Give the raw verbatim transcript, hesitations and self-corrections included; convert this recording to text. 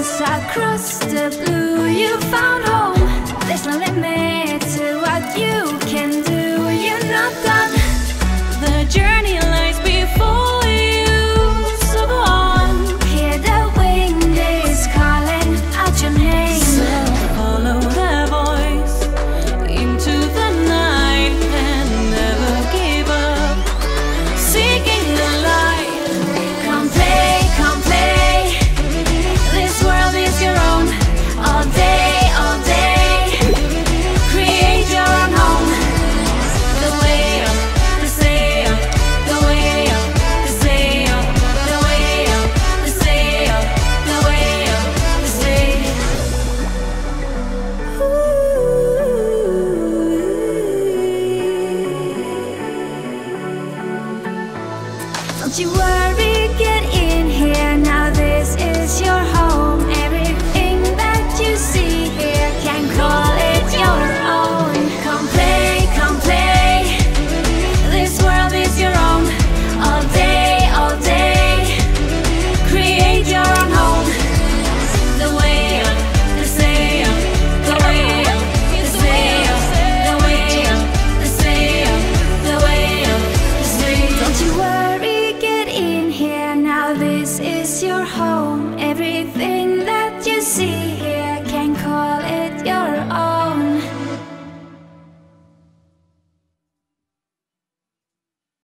inside crust of blue. You found hope.